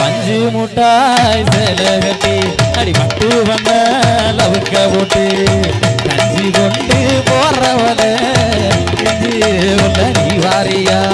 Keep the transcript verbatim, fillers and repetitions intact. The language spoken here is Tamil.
வஞ்சு முட்டாய் செலகட்டி அடி பட்டு வந்த லவுக்க போட்டு கஞ்சி கொண்டு போறவன வாரியா